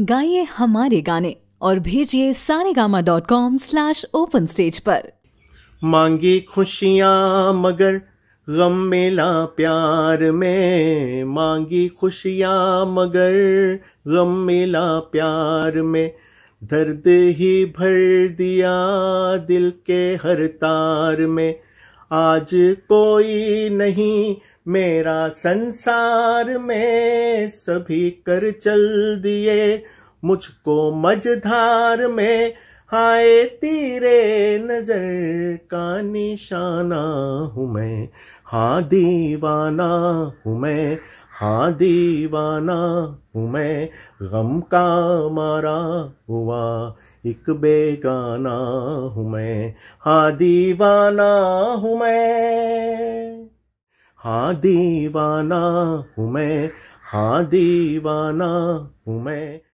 गाइए हमारे गाने और भेजिए saregama.com/openstage पर। मांगी खुशियाँ मगर गम मिला प्यार में, मांगी खुशियाँ मगर गम मिला प्यार में, दर्द ही भर दिया दिल के हर तार में। आज कोई नहीं मेरा संसार में, सभी कर चल दिए मुझको मझधार में। हाय तेरे नजर का निशाना हूँ मैं, हाँ दीवाना हूँ मैं, हाँ दीवाना हूँ मैं। गम का मारा हुआ एक बेगाना हूँ मैं, हाँ दीवाना हूँ मैं, हाँ दीवाना हूँ मैं, हाँ दीवाना हूँ मैं।